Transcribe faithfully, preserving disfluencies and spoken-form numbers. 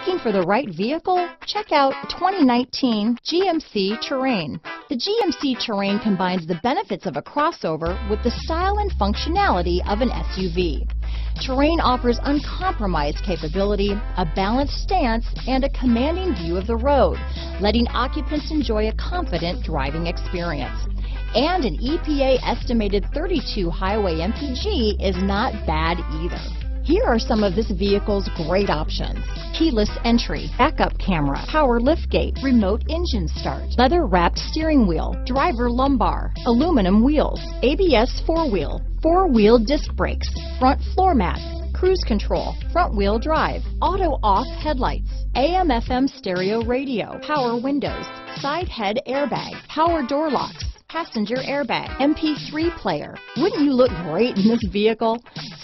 Looking for the right vehicle? Check out twenty nineteen G M C Terrain. The G M C Terrain combines the benefits of a crossover with the style and functionality of an S U V. Terrain offers uncompromised capability, a balanced stance, and a commanding view of the road, letting occupants enjoy a confident driving experience. And an E P A-estimated thirty-two highway M P G is not bad either. Here are some of this vehicle's great options: keyless entry, backup camera, power liftgate, remote engine start, leather-wrapped steering wheel, driver lumbar, aluminum wheels, A B S four-wheel, four-wheel disc brakes, front floor mats, cruise control, front-wheel drive, auto-off headlights, A M F M stereo radio, power windows, side head airbag, power door locks, passenger airbag, M P three player. Wouldn't you look great in this vehicle?